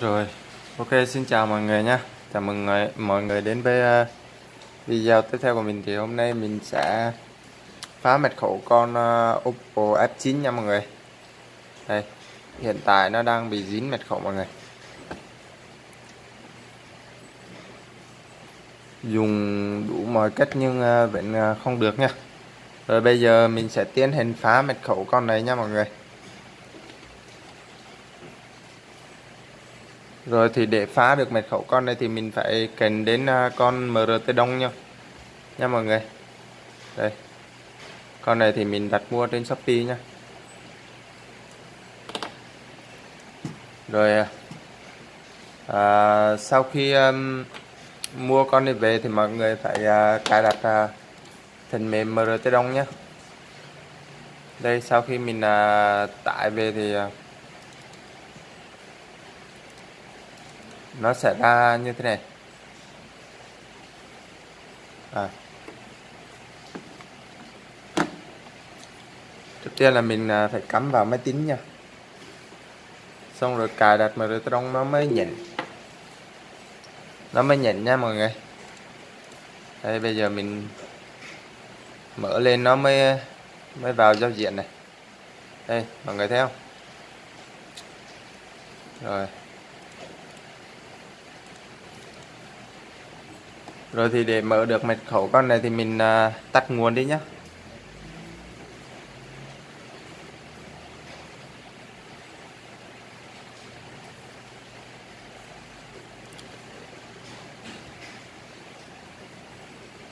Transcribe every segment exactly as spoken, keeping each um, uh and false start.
Rồi, ok, xin chào mọi người nha. Chào mừng người, mọi người đến với uh, video tiếp theo của mình. Thì hôm nay mình sẽ phá mật khẩu con uh, Oppo F chín nha mọi người. Đây, hiện tại nó đang bị dính mật khẩu mọi người. Dùng đủ mọi cách nhưng uh, vẫn uh, không được nha. Rồi bây giờ mình sẽ tiến hành phá mật khẩu con này nha mọi người. Rồi thì để phá được mật khẩu con này thì mình phải cần đến con em rờ tê Đông nha nha mọi người. Đây, con này thì mình đặt mua trên Shopee nha. Rồi à, sau khi um, mua con này về thì mọi người phải uh, cài đặt uh, phần mềm em rờ tê Đông nhé. Đây, sau khi mình uh, tải về thì uh, nó sẽ ra như thế này. À, trước tiên là mình phải cắm vào máy tính nha, xong rồi cài đặt em rờ tê Đông nó mới nhận nó mới nhận nha mọi người. Đây, bây giờ mình mở lên nó mới mới vào giao diện này. Đây mọi người thấy không? Rồi Rồi thì để mở được mật khẩu con này thì mình uh, tắt nguồn đi nhé.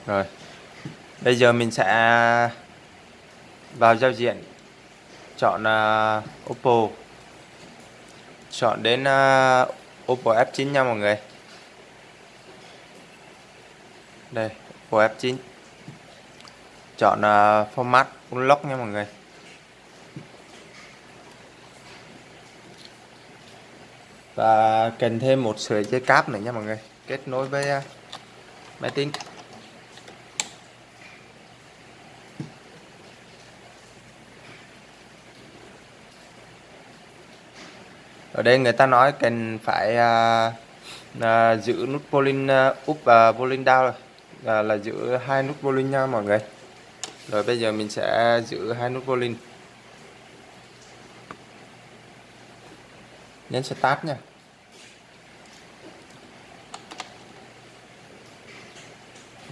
Rồi, bây giờ mình sẽ vào giao diện, chọn uh, Oppo, chọn đến uh, Oppo F chín nha mọi người. Đây, Oppo F chín, chọn uh, format unlock nha mọi người. Và cần thêm một sợi dây cáp này nha mọi người, kết nối với uh, máy tính. Ở đây người ta nói cần phải uh, uh, giữ nút volume up và volume down rồi. Là, là giữ hai nút volume nha mọi người. Rồi bây giờ mình sẽ giữ hai nút volume, nhấn start nha.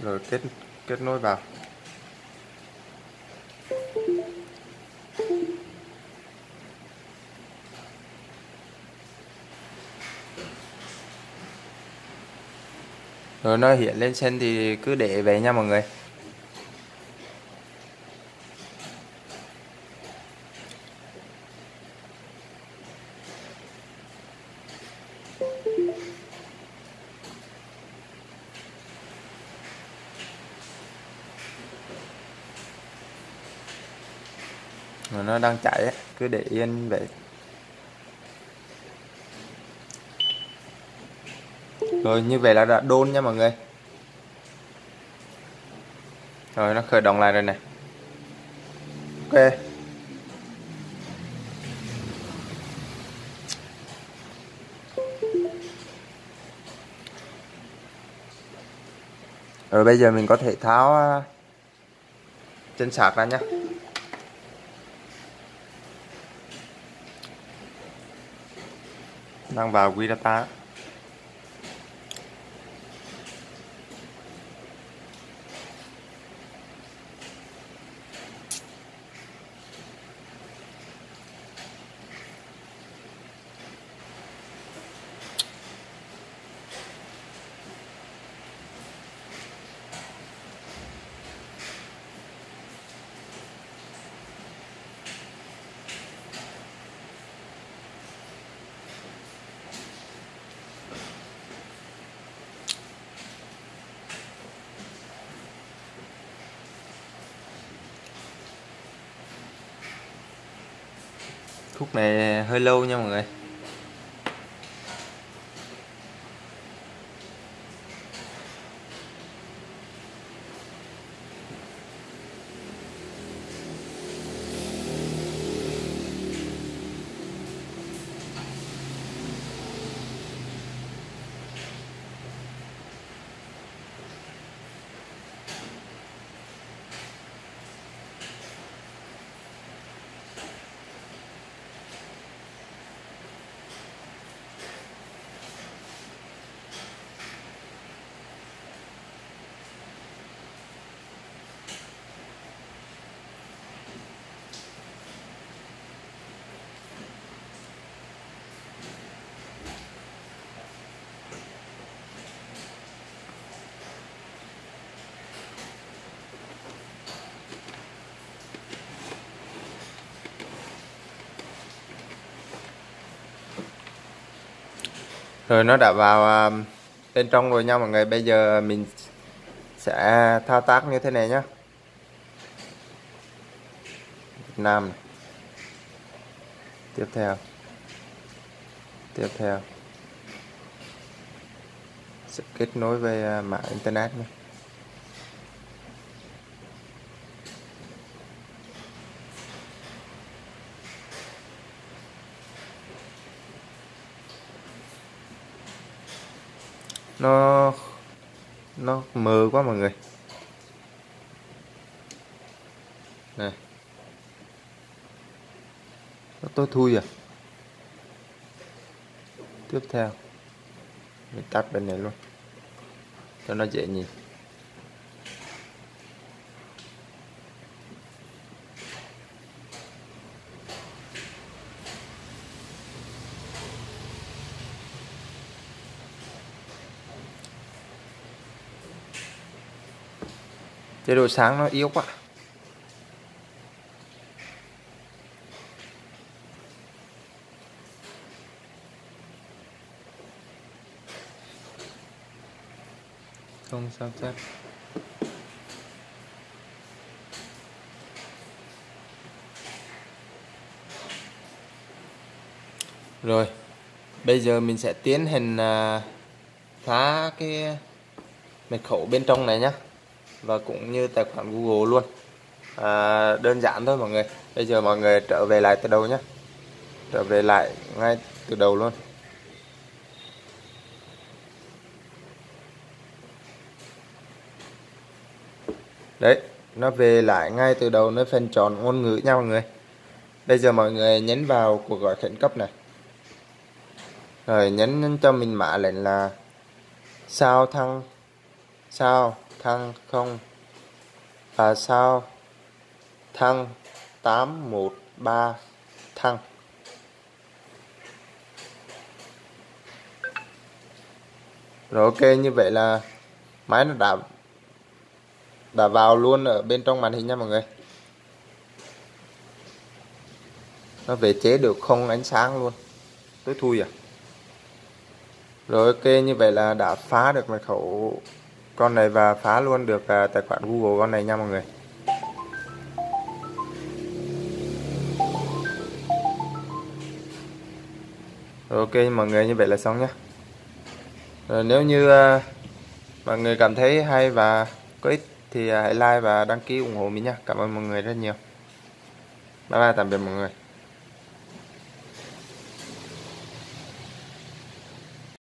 Rồi kết kết nối vào. Rồi nó hiện lên xanh thì cứ để vậy nha mọi người. Rồi nó đang chạy, cứ để yên vậy. Rồi như vậy là đã đôn nha mọi người. Rồi nó khởi động lại rồi này. Ok. Rồi bây giờ mình có thể tháo chân sạc ra nhé. Đang vào Widata. Khúc này hơi lâu nha mọi người. Rồi nó đã vào bên trong rồi nha mọi người. Bây giờ mình sẽ thao tác như thế này nhé. Việt Nam này. Tiếp theo. Tiếp theo. Sẽ kết nối với mạng internet này. Nó nó mờ quá mọi người. Này. Nó tối thui à. Tiếp theo. Mình tắt bên này luôn cho nó dễ nhìn. Chế độ sáng nó yếu quá. Không sao chép. Rồi, bây giờ mình sẽ tiến hành phá cái mật khẩu bên trong này nhé. Và cũng như tài khoản Google luôn. à, Đơn giản thôi mọi người. Bây giờ mọi người trở về lại từ đầu nhé. Trở về lại ngay từ đầu luôn. Đấy, nó về lại ngay từ đầu. Nó phần tròn ngôn ngữ nha mọi người. Bây giờ mọi người nhấn vào cuộc gọi khẩn cấp này. Rồi nhấn cho mình mã lệnh là sao thăng sao thăng không và sao thăng tám một ba thăng. Rồi ok, như vậy là máy nó đã đã vào luôn ở bên trong màn hình nha mọi người. Nó về chế được không ánh sáng luôn. Tối thui à. Rồi ok, như vậy là đã phá được mật khẩu con này và phá luôn được à, tài khoản Google con này nha mọi người. Rồi, ok mọi người, như vậy là xong nhé. Rồi, nếu như à, mọi người cảm thấy hay và có ích thì à, hãy like và đăng ký ủng hộ mình nha. Cảm ơn mọi người rất nhiều. Bye bye, tạm biệt mọi người.